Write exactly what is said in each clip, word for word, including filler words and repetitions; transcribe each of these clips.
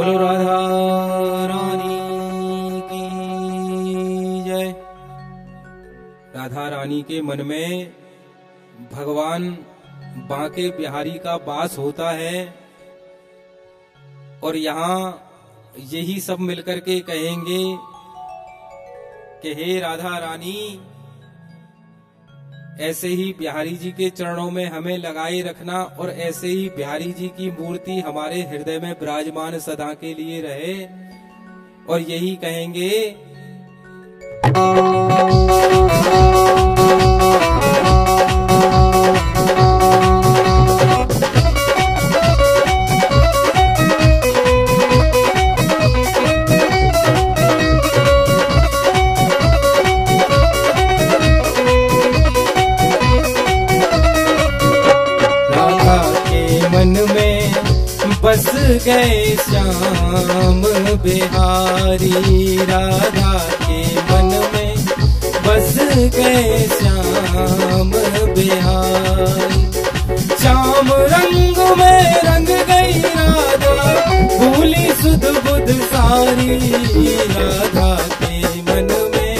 बोलो राधा रानी की जय। राधा रानी के मन में भगवान बांके बिहारी का वास होता है और यहाँ यही सब मिलकर के कहेंगे कि हे राधा रानी, ऐसे ही बिहारी जी के चरणों में हमें लगाए रखना और ऐसे ही बिहारी जी की मूर्ति हमारे हृदय में विराजमान सदा के लिए रहे। और यही कहेंगे बस गए श्याम बिहारी, राधा के मन में बस गए श्याम बिहारी। श्याम रंग में रंग गई राधा, भूली सुध बुध सारी। राधा के मन में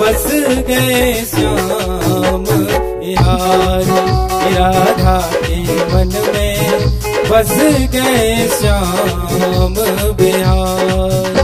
बस गए श्याम बिहारी, राधा के मन में बस गए श्याम बिहारी।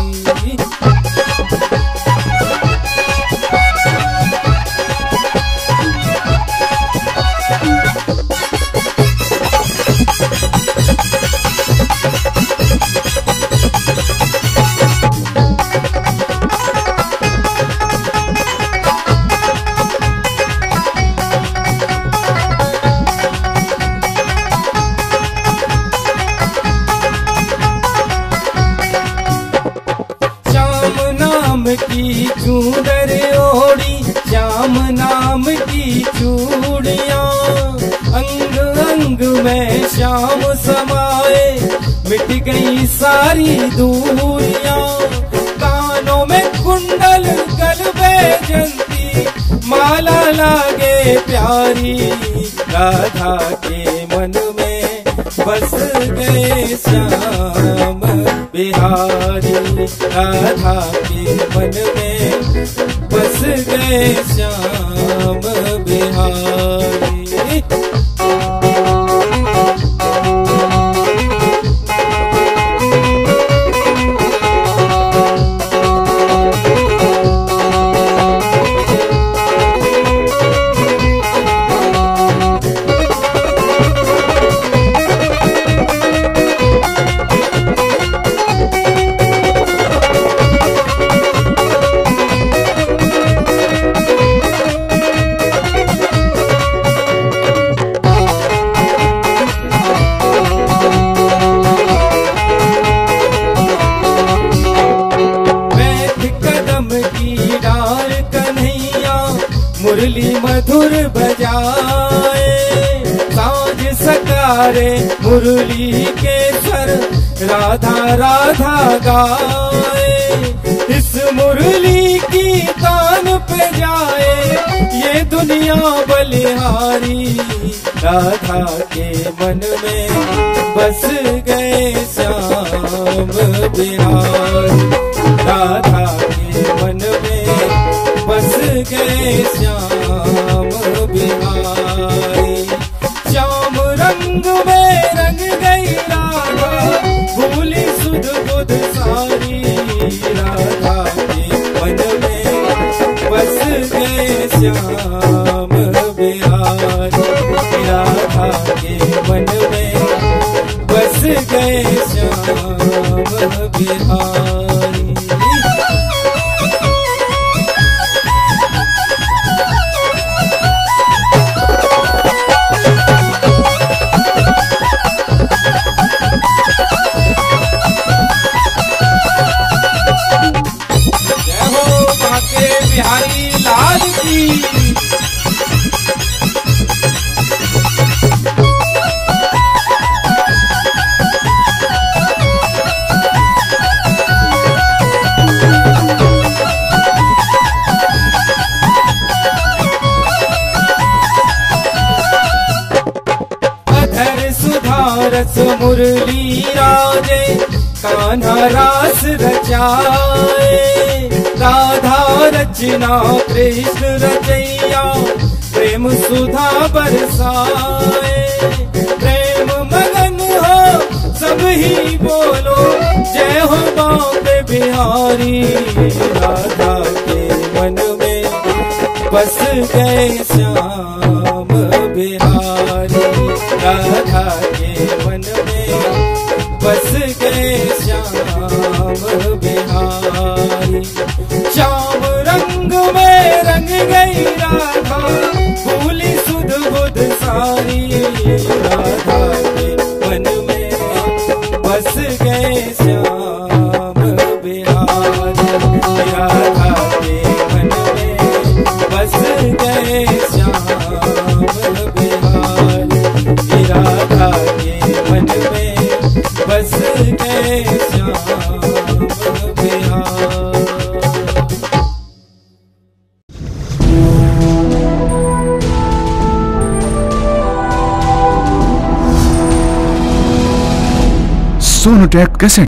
की चूड़र ओढ़ी श्याम नाम की चूड़ियाँ, अंग अंग में श्याम समाए मिट गई सारी दूरियाँ। कानों में कुंडल गलबे जंती, माला लागे प्यारी। राधा के मन में बस गए श्याम बिहारी, राधा के मन में बस गए श्याम बिहारी। मुरली मधुर बजाए, साज सकारे मुरली के सर राधा राधा गाए। इस मुरली की तान पे जाए ये दुनिया बलिहारी। राधा के मन में बस गए श्याम बिहारी, राधा के मन में बस गए श्याम बिहारी। श्याम रंग में रंग गई राधा, भूली सुध बुध सारी। राधा के मन में बस गए श्याम बिहारी, राधा के मन में बस गए श्याम बिहारी। अधर सुधा रस मुरली राजे, कान्हा रास रचाए, राधा रचना कृष्ण रचैया, प्रेम सुधा बरसाए। प्रेम मगन हो सब ही बोलो, जय हो बांके बिहारी। राधा के मन में बस गए श्याम बिहारी। राधा के मन में बस गए श्याम बिहारी। श्याम रंग में रंग गई राधा, भूली सुध बुध सारी। राधा के मन में बस गए श्याम बिहारी। राधा के मन में बस गए श्याम बिहारी। राधा के मन में बस गए श्याम बिहारी। सोनू टेप कैसे।